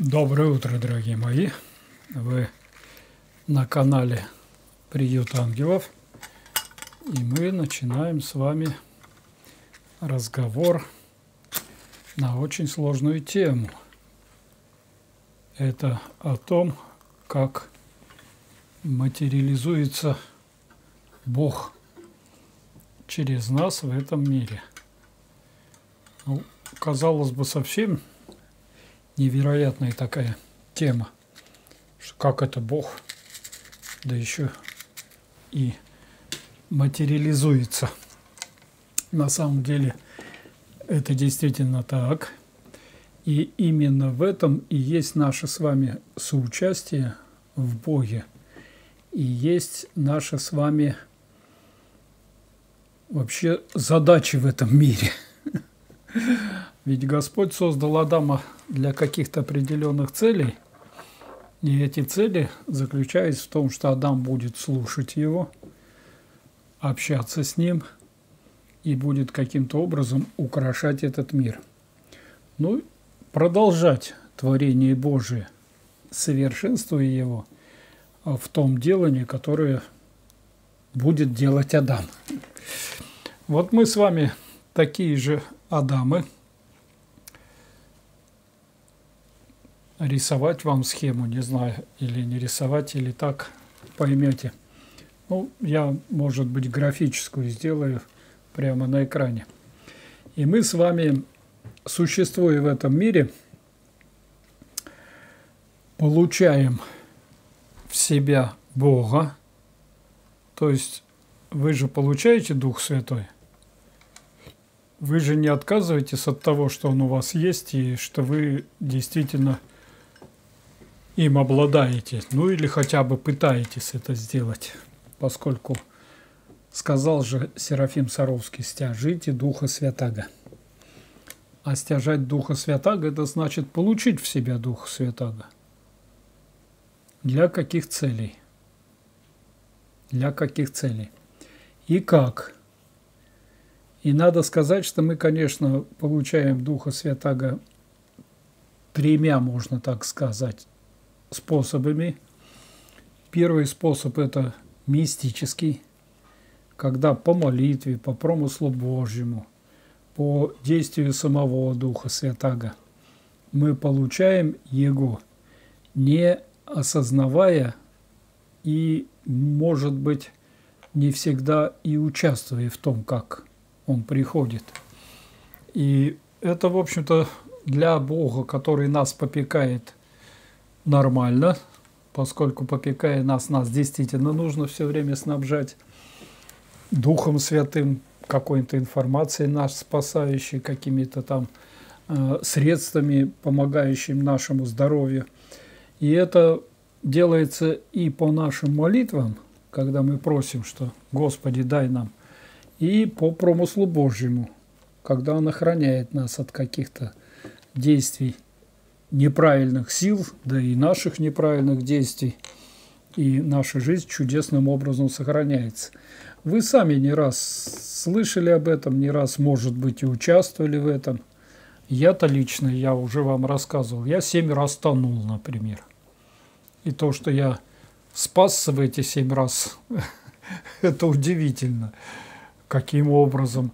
Доброе утро, дорогие мои! Вы на канале Приют Ангелов, и мы начинаем с вами разговор на очень сложную тему. Это о том, как материализуется Бог через нас в этом мире. Ну, казалось бы, совсем невероятная такая тема, что как это Бог, да еще и материализуется. На самом деле это действительно так. И именно в этом и есть наше с вами соучастие в Боге. И есть наша с вами вообще задачи в этом мире. Ведь Господь создал Адама для каких-то определенных целей, и эти цели заключаются в том, что Адам будет слушать его, общаться с ним и будет каким-то образом украшать этот мир. Ну, продолжать творение Божие, совершенствуя его в том делании, которое будет делать Адам. Вот мы с вами такие же Адамы. Рисовать вам схему, не знаю, или не рисовать, или так поймете. Ну, я, может быть, графическую сделаю прямо на экране. И мы с вами, существуя в этом мире, получаем в себя Бога. То есть вы же получаете Дух Святой. Вы же не отказываетесь от того, что Он у вас есть, и что вы действительно им обладаете, ну или хотя бы пытаетесь это сделать, поскольку сказал же Серафим Саровский: «Стяжите Духа Святаго». А стяжать Духа Святаго – это значит получить в себя Духа Святаго. Для каких целей? Для каких целей? И как? И надо сказать, что мы, конечно, получаем Духа Святаго тремя, можно так сказать, способами. Первый способ – это мистический, когда по молитве, по промыслу Божьему, по действию самого Духа Святаго мы получаем Его, не осознавая и, может быть, не всегда и участвуя в том, как Он приходит. И это, в общем-то, для Бога, который нас попекает, нормально, поскольку, попекая нас действительно нужно все время снабжать Духом Святым, какой-то информацией нас спасающей, какими-то там средствами, помогающими нашему здоровью. И это делается и по нашим молитвам, когда мы просим, что «Господи, дай нам», и по промыслу Божьему, когда Он охраняет нас от каких-то действий неправильных сил, да и наших неправильных действий, и наша жизнь чудесным образом сохраняется. Вы сами не раз слышали об этом, не раз, может быть, и участвовали в этом. Я-то лично, я уже вам рассказывал, я 7 раз тонул, например. И то, что я спасся в эти 7 раз, это удивительно. Каким образом?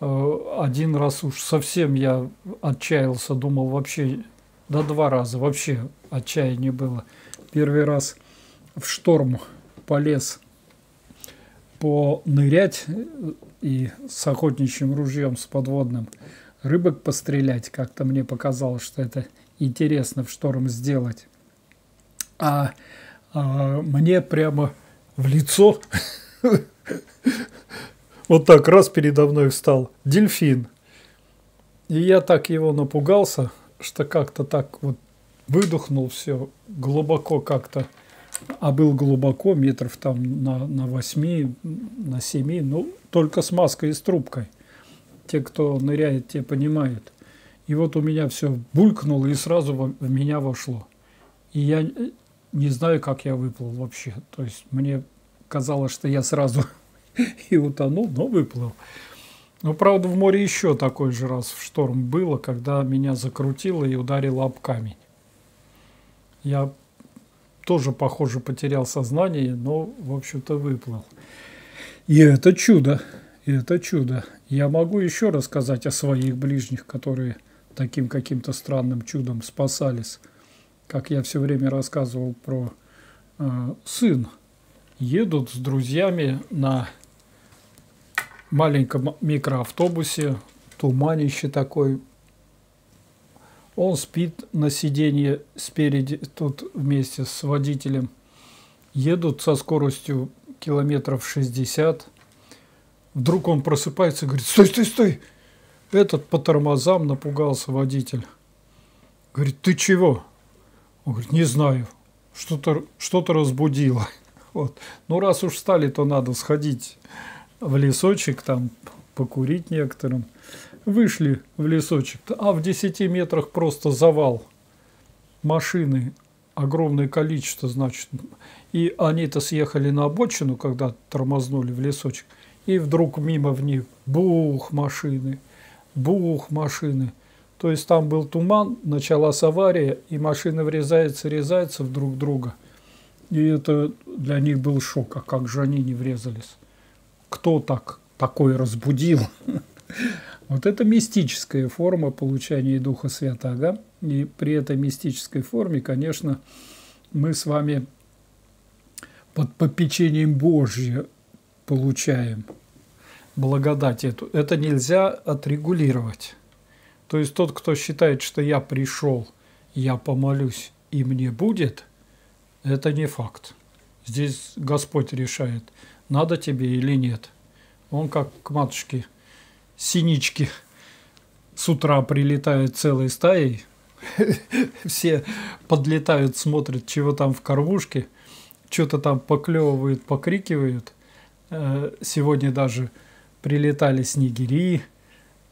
1 раз уж совсем я отчаялся, думал, вообще, да 2 раза вообще отчаяние было. 1 раз в шторм полез понырять и с охотничьим ружьем, с подводным, рыбок пострелять. Как-то мне показалось, что это интересно в шторм сделать. А мне прямо в лицо... Вот так раз передо мной встал дельфин. И я так его напугался, что как-то так вот выдохнул все глубоко как-то. А был глубоко, метров там на 8, на 7, ну, только с маской и с трубкой. Те, кто ныряет, те понимают. И вот у меня все булькнуло и сразу в меня вошло. И я не знаю, как я выплыл вообще. То есть мне казалось, что я сразу... и утонул, но выплыл. Но, правда, в море еще такой же раз в шторм было, когда меня закрутило и ударило об камень. Я тоже, похоже, потерял сознание, но, в общем-то, выплыл. И это чудо, Я могу еще рассказать о своих ближних, которые таким каким-то странным чудом спасались. Как я все время рассказывал про сына. Едут с друзьями на маленьком микроавтобусе, туманище такой. Он спит на сиденье спереди, тут вместе с водителем. Едут со скоростью километров 60. Вдруг он просыпается и говорит: «Стой, стой, стой!» Этот по тормозам напугался водитель. Говорит: «Ты чего?» Он говорит: «Не знаю, что-то разбудило». Вот. Ну, раз уж встали, то надо сходить в лесочек, там покурить некоторым. Вышли в лесочек, а в 10 метрах просто завал. Машины огромное количество, значит. И они-то съехали на обочину, когда тормознули в лесочек. И вдруг мимо в них бух машины, бух машины. То есть там был туман, началась авария, и машины врезаются друг в друга. И это для них был шок, а как же они не врезались? Кто так такое разбудил? Вот это мистическая форма получения Духа Святаго. И при этой мистической форме, конечно, мы с вами под попечением Божьим получаем благодать эту. Это нельзя отрегулировать. То есть тот, кто считает, что я пришел, я помолюсь, и мне будет, это не факт. Здесь Господь решает, надо тебе или нет. Он как к матушке синички с утра прилетают целой стаей, все подлетают, смотрят, чего там в кормушке, что-то там поклевывают, покрикивают. Сегодня даже прилетали снегири,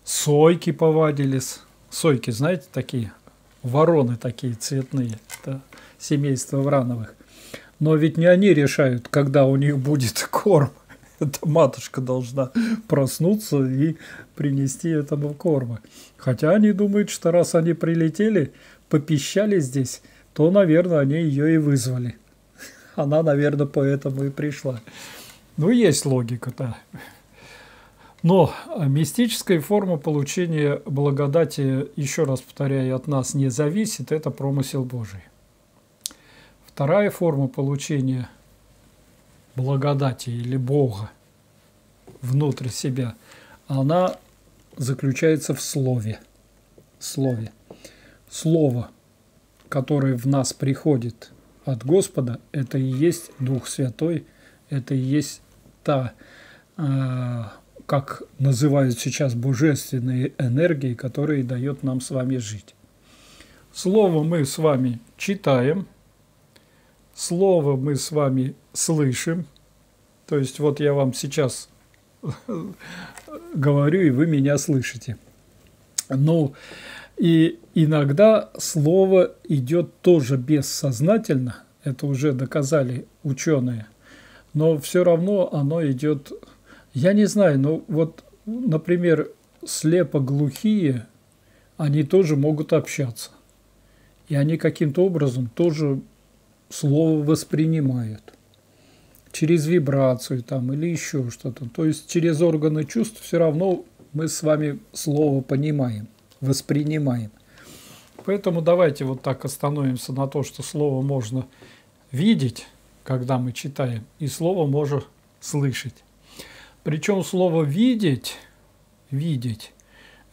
сойки повадились. Сойки, знаете, такие вороны такие цветные, это семейство Врановых. Но ведь не они решают, когда у них будет корм. Эта матушка должна проснуться и принести этому корма. Хотя они думают, что раз они прилетели, попищали здесь, то, наверное, они ее и вызвали. Она, наверное, поэтому и пришла. Ну, есть логика-то. Но мистическая форма получения благодати, еще раз повторяю, от нас не зависит, это промысел Божий. Вторая форма получения благодати или Бога внутрь себя, она заключается в Слове. Слово, которое в нас приходит от Господа, это и есть Дух Святой, это и есть та, как называют сейчас, божественные энергии, которые дает нам с вами жить. Слово мы с вами читаем, Слово мы с вами слышим, то есть вот я вам сейчас говорю, и вы меня слышите. Ну, и иногда Слово идет тоже бессознательно, это уже доказали ученые, но все равно оно идет, я не знаю, но вот, например, слепоглухие, они тоже могут общаться, и они каким-то образом тоже Слово воспринимают через вибрацию там или еще что-то. То есть через органы чувств все равно мы с вами Слово понимаем, воспринимаем. Поэтому давайте вот так остановимся на то, что Слово можно видеть, когда мы читаем, и Слово можно слышать. Причем слово «видеть»,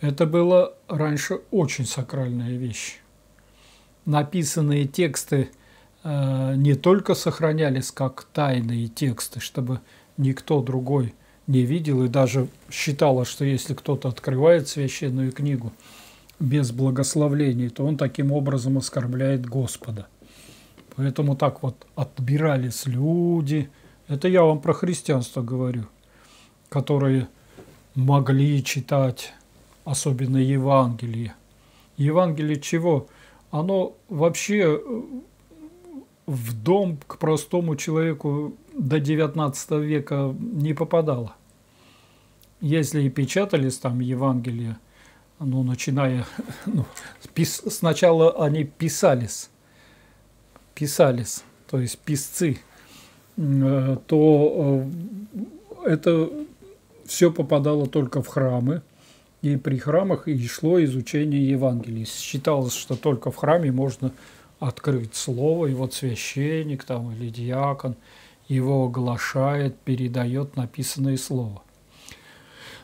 это было раньше очень сакральная вещь. Написанные тексты не только сохранялись как тайные тексты, чтобы никто другой не видел, и даже считалось, что если кто-то открывает священную книгу без благословений, то он таким образом оскорбляет Господа. Поэтому так вот отбирались люди, это я вам про христианство говорю, которые могли читать, особенно Евангелие. Евангелие чего? Оно вообще в дом к простому человеку до 19 века не попадало. Если и печатались там Евангелия, ну, начиная... Ну, сначала они писались писалис, то есть писцы, то это все попадало только в храмы, и при храмах и шло изучение Евангелия. Считалось, что только в храме можно открыть слово, и вот священник там, или диакон его оглашает, передает написанное слово.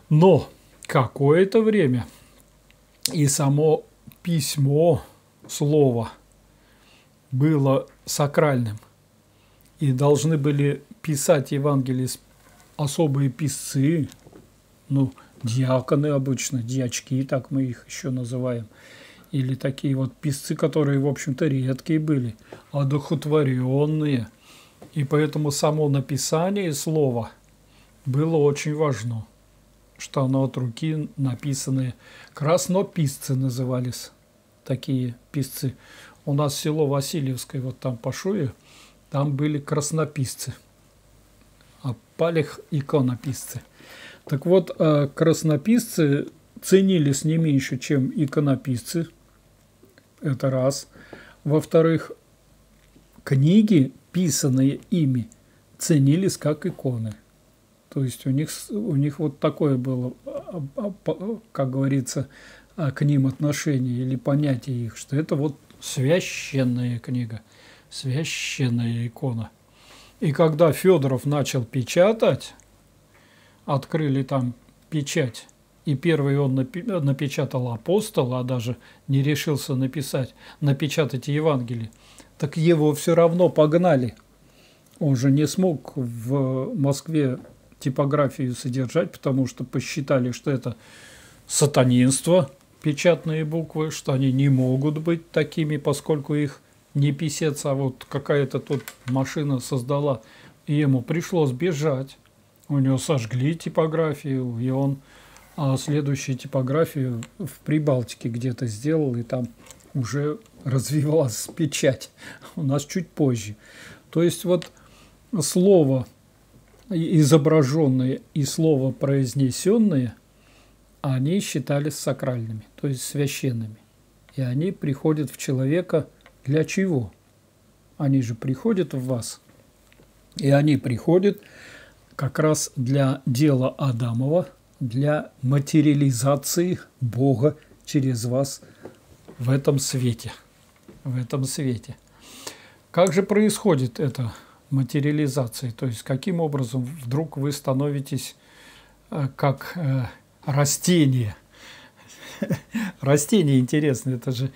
Но какое-то время и само письмо, слово было сакральным, и должны были писать Евангелие особые писцы, ну, диаконы обычно, дьячки, так мы их еще называем, или такие вот писцы, которые, в общем-то, редкие были, одухотворенные. И поэтому само написание слова было очень важно, что оно от руки написанное. Краснописцы назывались такие писцы. У нас село Васильевское, вот там по Шуе, там были краснописцы, а Палех – иконописцы. Так вот, краснописцы ценились не меньше, чем иконописцы. Это раз. Во-вторых, книги, писанные ими, ценились как иконы. То есть у них вот такое было, как говорится, к ним отношение или понятие их, что это вот священная книга, священная икона. И когда Фёдоров начал печатать, открыли там печать, и первый он напечатал апостол, а даже не решился напечатать Евангелие, так его все равно погнали. Он же не смог в Москве типографию содержать, потому что посчитали, что это сатанинство, печатные буквы, что они не могут быть такими, поскольку их не писец, а вот какая-то тут машина создала. И ему пришлось бежать. У него сожгли типографию, и он следующую типографию в Прибалтике где-то сделал, и там уже развивалась печать. У нас чуть позже. То есть вот слово изображенные и слово произнесенные, они считались сакральными, то есть священными. И они приходят в человека для чего? Они же приходят в вас. И они приходят как раз для дела Адамова, для материализации Бога через вас в этом свете. В этом свете. Как же происходит эта материализация? То есть каким образом вдруг вы становитесь как растение? Растение интересное, это же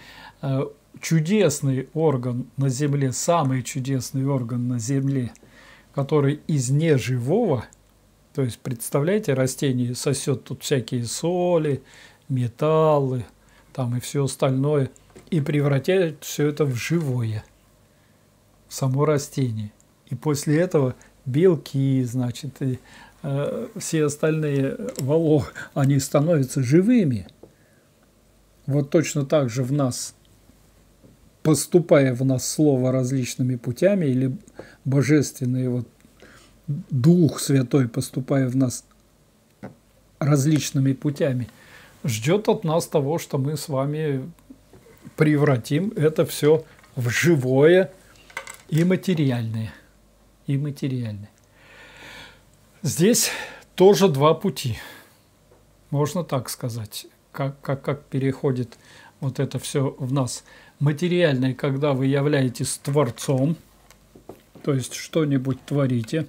чудесный орган на земле, самый чудесный орган на земле, который из неживого, то есть, представляете, растение сосет тут всякие соли, металлы, там и все остальное, и превращает все это в живое, само растение. И после этого белки, значит, и все остальные волокна, они становятся живыми. Вот точно так же в нас, поступая в нас слово различными путями, или божественный вот, Дух Святой, поступая в нас различными путями, ждет от нас того, что мы с вами превратим это все в живое и материальное. И материальное. Здесь тоже два пути, можно так сказать, как переходит вот это все в нас. Материальное, когда вы являетесь творцом, то есть что-нибудь творите,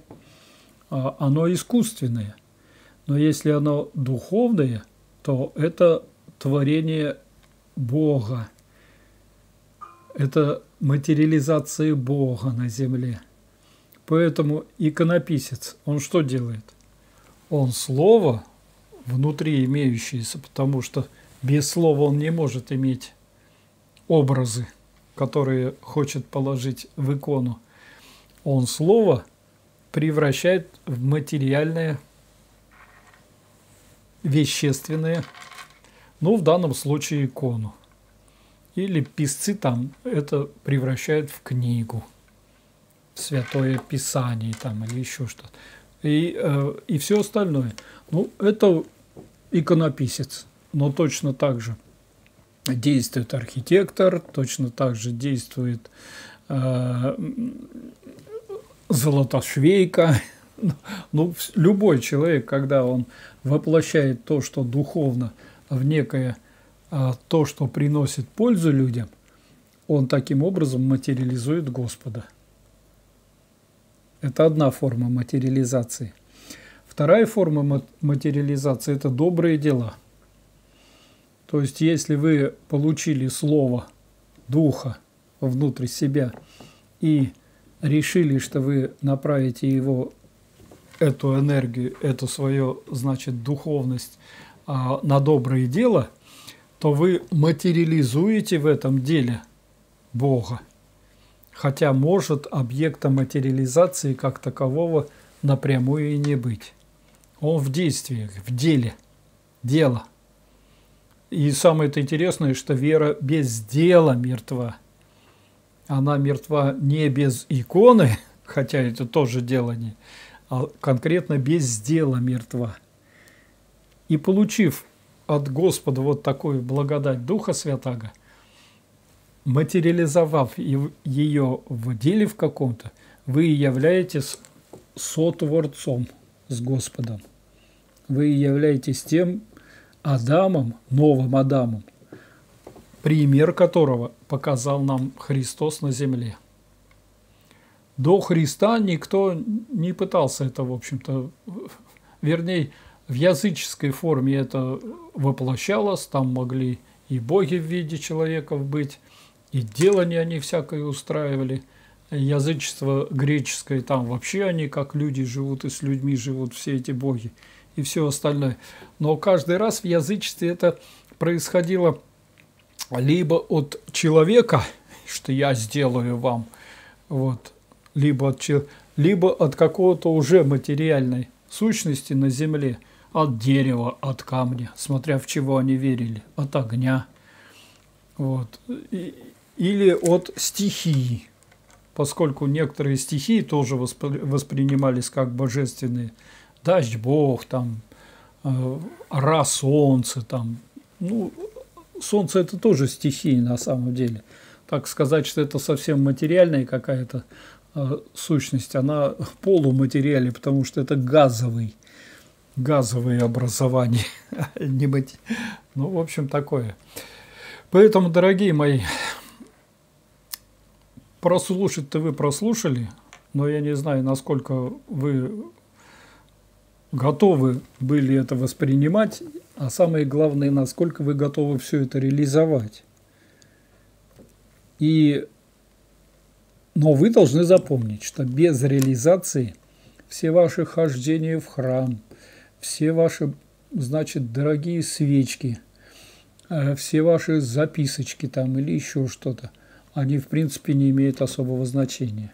оно искусственное. Но если оно духовное, то это творение Бога, это материализация Бога на земле. Поэтому иконописец, он что делает? Он слово, внутри имеющееся, потому что без слова он не может иметь образы, которые хочет положить в икону. Он слово превращает в материальное, вещественное, ну, в данном случае икону. Или писцы там это превращают в книгу. Святое Писание там или еще что-то, и все остальное. Ну, это иконописец, но точно так же действует архитектор, точно так же действует золотошвейка. Ну, любой человек, когда он воплощает то, что духовно, в некое то, что приносит пользу людям, он таким образом материализует Господа. Это одна форма материализации. Вторая форма материализации – это добрые дела. То есть, если вы получили слово Духа внутрь себя и решили, что вы направите его, эту энергию, эту свою, значит, духовность на доброе дело, то вы материализуете в этом деле Бога. Хотя может объекта материализации как такового напрямую и не быть. Он в действиях, в деле, дело. И самое-то интересное, что вера без дела мертва. Она мертва не без иконы, хотя это тоже делание, а конкретно без дела мертва. И получив от Господа вот такую благодать Духа Святаго, материализовав ее в деле в каком-то, вы являетесь сотворцом с Господом. Вы являетесь тем Адамом, новым Адамом, пример которого показал нам Христос на земле. До Христа никто не пытался это, в общем-то, вернее, в языческой форме это воплощалось, там могли и боги в виде человеков быть, и делания они всякое устраивали. Язычество греческое, там вообще они как люди живут, и с людьми живут все эти боги, и все остальное. Но каждый раз в язычестве это происходило либо от человека, что я сделаю вам, вот, либо от какого-то уже материальной сущности на земле, от дерева, от камня, смотря в чего они верили, от огня, вот, или от стихии, поскольку некоторые стихии тоже воспринимались как божественные. Дождь Бог, там, ра солнце, там, ну, солнце это тоже стихии на самом деле. Так сказать, что это совсем материальная какая-то сущность, она в полуматериале, потому что это газовые образования. Ну, в общем, такое. Поэтому, дорогие мои, прослушать-то вы прослушали, но я не знаю, насколько вы готовы были это воспринимать, а самое главное, насколько вы готовы все это реализовать. Но вы должны запомнить, что без реализации все ваши хождения в храм, все ваши, значит, дорогие свечки, все ваши записочки там или еще что-то, они, в принципе, не имеют особого значения.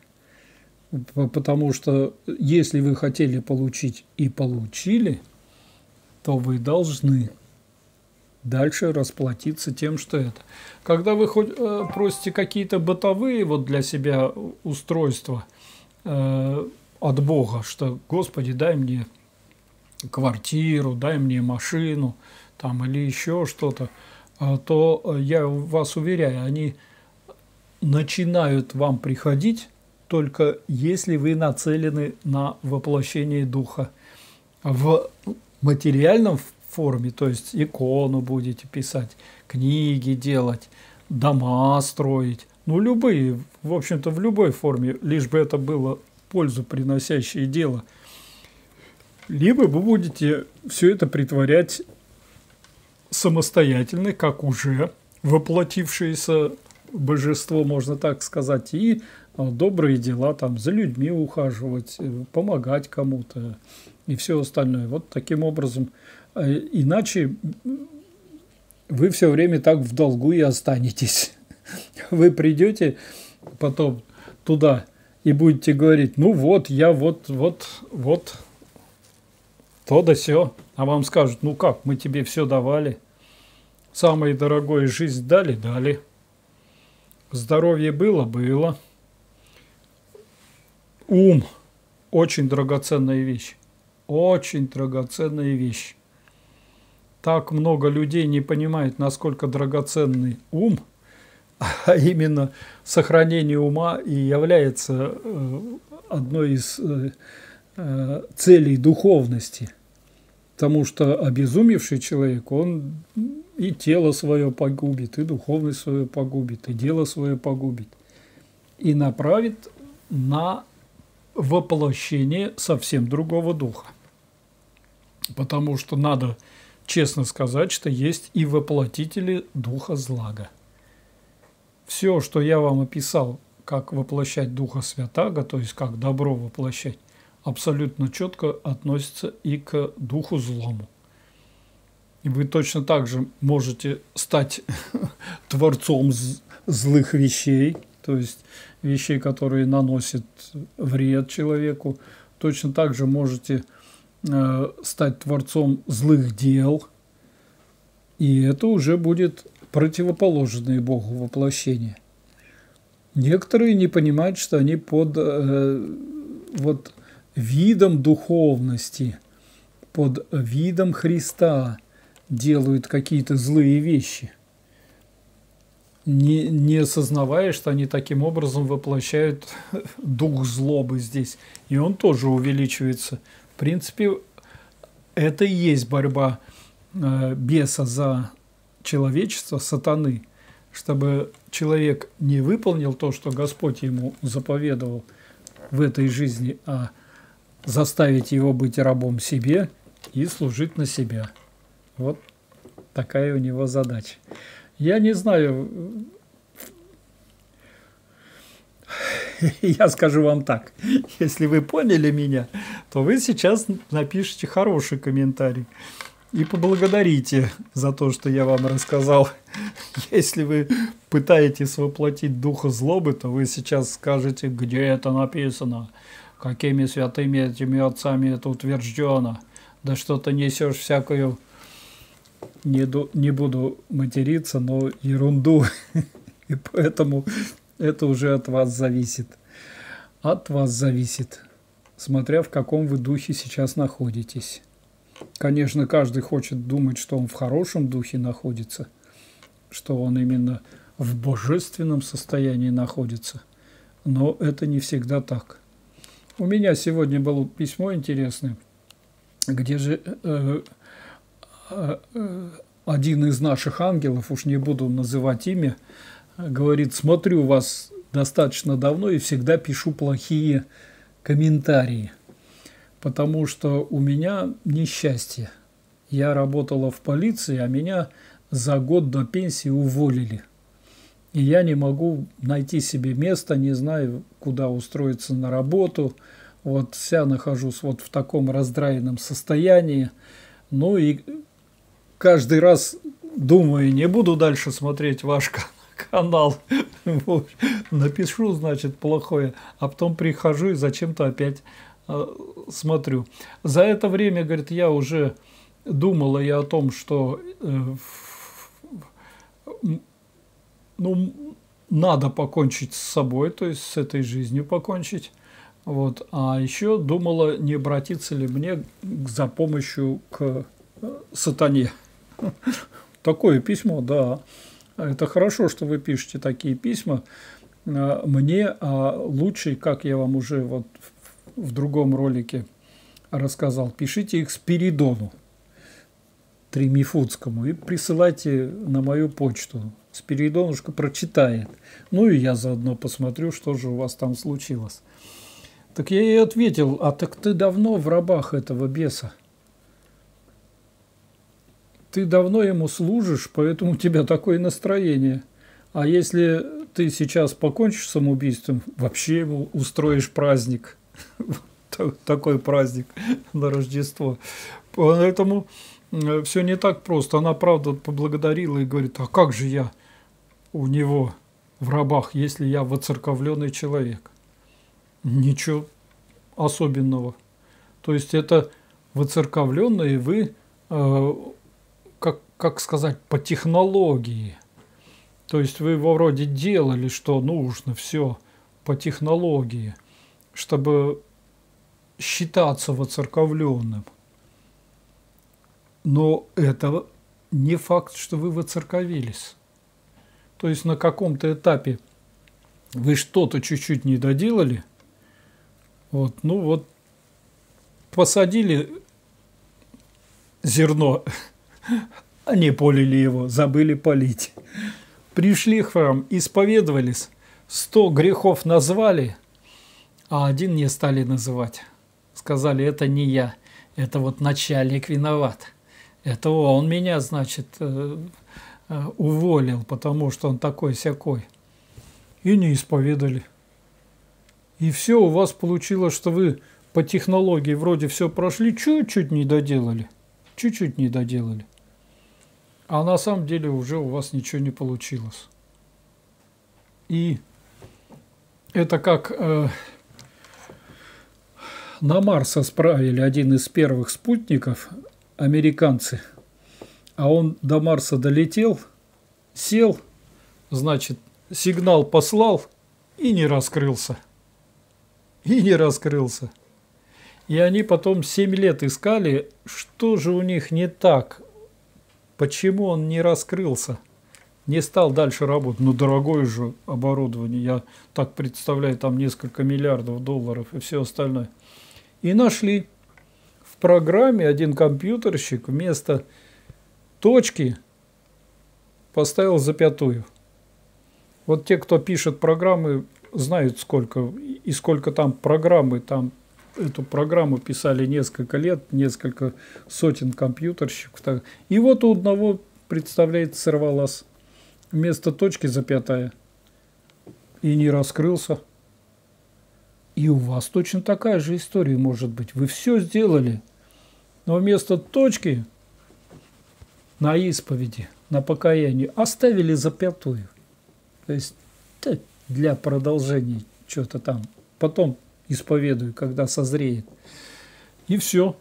Потому что если вы хотели получить и получили, то вы должны дальше расплатиться тем, что это. Когда вы просите какие-то бытовые вот для себя устройства от Бога, что «Господи, дай мне квартиру, дай мне машину» там, или еще что-то, то я вас уверяю, они начинают вам приходить, только если вы нацелены на воплощение Духа в материальном форме, то есть икону будете писать, книги делать, дома строить, ну любые, в общем-то в любой форме, лишь бы это было пользу приносящее дело. Либо вы будете все это притворять самостоятельно, как уже воплотившееся божество, можно так сказать, и добрые дела, там, за людьми ухаживать, помогать кому-то и все остальное. Вот таким образом. Иначе вы все время так в долгу и останетесь. Вы придете потом туда и будете говорить, ну вот, я вот, то да сё. А вам скажут, ну как, мы тебе все давали. Самое дорогое жизнь дали? Дали. Здоровье было? Было. Ум – очень драгоценная вещь. Очень драгоценная вещь. Так много людей не понимает, насколько драгоценный ум, а именно сохранение ума и является одной из целей духовности. Потому что обезумевший человек, он и тело свое погубит, и духовность свою погубит, и дело свое погубит. И направит на воплощение совсем другого духа. Потому что надо честно сказать, что есть и воплотители духа злага. Все, что я вам описал, как воплощать Духа Святаго, то есть как добро воплощать, абсолютно четко относится и к духу злому. И вы точно так же можете стать творцом злых вещей, то есть вещей, которые наносят вред человеку. Точно так же можете стать творцом злых дел, и это уже будет противоположное Богу воплощение. Некоторые не понимают, что они под вот видом духовности, под видом Христа делают какие-то злые вещи, не осознавая, что они таким образом воплощают дух злобы здесь, и он тоже увеличивается. В принципе, это и есть борьба беса за человечество, сатаны, чтобы человек не выполнил то, что Господь ему заповедовал в этой жизни, а заставить его быть рабом себе и служить на себя. Вот такая у него задача. Я не знаю, я скажу вам так, если вы поняли меня, то вы сейчас напишите хороший комментарий и поблагодарите за то, что я вам рассказал. Если вы пытаетесь воплотить духа злобы, то вы сейчас скажете, где это написано, какими святыми этими отцами это утверждено, да что ты несешь всякую... Не буду материться, но ерунду. И поэтому это уже от вас зависит. От вас зависит, смотря в каком вы духе сейчас находитесь. Конечно, каждый хочет думать, что он в хорошем духе находится, что он именно в божественном состоянии находится. Но это не всегда так. У меня сегодня было письмо интересное, где же... один из наших ангелов, уж не буду называть имя, говорит: смотрю вас достаточно давно и всегда пишу плохие комментарии, потому что у меня несчастье. Я работала в полиции, а меня за год до пенсии уволили. И я не могу найти себе места, не знаю, куда устроиться на работу. Вот вся нахожусь вот в таком раздраенном состоянии. Ну и... каждый раз думаю, не буду дальше смотреть ваш канал, напишу, значит, плохое, а потом прихожу и зачем-то опять смотрю. За это время, говорит, я уже думала и о том, что ну, надо покончить с собой, то есть с этой жизнью покончить. Вот. А еще думала, не обратиться ли мне за помощью к сатане. Такое письмо, да. Это хорошо, что вы пишете такие письма мне, а лучше, как я вам уже вот в другом ролике рассказал, пишите их Спиридону Тримифутскому и присылайте на мою почту. Спиридонушка прочитает. Ну и я заодно посмотрю, что же у вас там случилось. Так я ей ответил: а так ты давно в рабах этого беса. Ты давно ему служишь, поэтому у тебя такое настроение. А если ты сейчас покончишь с самоубийством, вообще ему устроишь праздник. Такой праздник на Рождество. Поэтому все не так просто. Она, правда, поблагодарила и говорит: а как же я у него в рабах, если я воцерковленный человек? Ничего особенного. То есть это воцерковленные вы... как сказать, по технологии. То есть вы вроде делали, что нужно, все по технологии, чтобы считаться воцерковленным. Но это не факт, что вы воцерковились. То есть на каком-то этапе вы что-то чуть-чуть не доделали. Вот, ну вот посадили зерно, а не полили его, забыли полить. Пришли к вам, исповедовались, 100 грехов назвали, а один не стали называть. Сказали, это не я, это вот начальник виноват. Это он меня, значит, уволил, потому что он такой-сякой. И не исповедали. И все у вас получилось, что вы по технологии вроде все прошли, чуть-чуть не доделали. Чуть-чуть не доделали. А на самом деле уже у вас ничего не получилось. И это как на Марс отправили один из первых спутников, американцы. А он до Марса долетел, сел, значит, сигнал послал и не раскрылся. И не раскрылся. И они потом 7 лет искали, что же у них не так. Почему он не раскрылся, не стал дальше работать? Ну, дорогое же оборудование, я так представляю, там несколько миллиардов долларов и все остальное. И нашли в программе один компьютерщик вместо точки поставил запятую. Вот те, кто пишет программы, знают, сколько и сколько там программы. Там эту программу писали несколько лет, несколько сотен компьютерщиков. И вот у одного, представляете, сорвалась вместо точки запятая. И не раскрылся. И у вас точно такая же история может быть. Вы все сделали, но вместо точки на исповеди, на покаянии оставили запятую. То есть для продолжения что-то там. Потом исповедую, когда созреет. И все.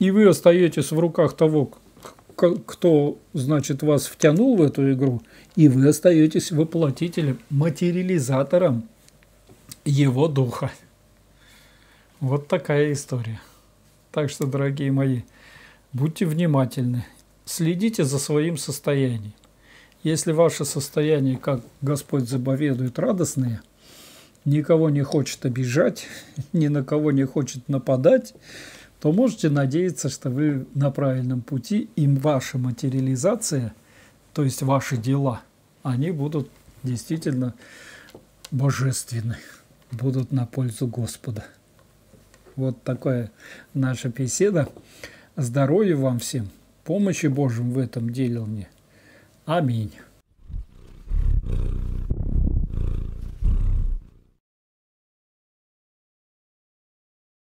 И вы остаетесь в руках того, кто, значит, вас втянул в эту игру, и вы остаетесь воплотителем, материализатором его духа. Вот такая история. Так что, дорогие мои, будьте внимательны, следите за своим состоянием. Если ваше состояние, как Господь заповедует, радостное, никого не хочет обижать, ни на кого не хочет нападать, то можете надеяться, что вы на правильном пути, и ваша материализация, то есть ваши дела, они будут действительно божественны, будут на пользу Господа. Вот такая наша беседа. Здоровья вам всем, помощи Божьей в этом деле мне. Аминь.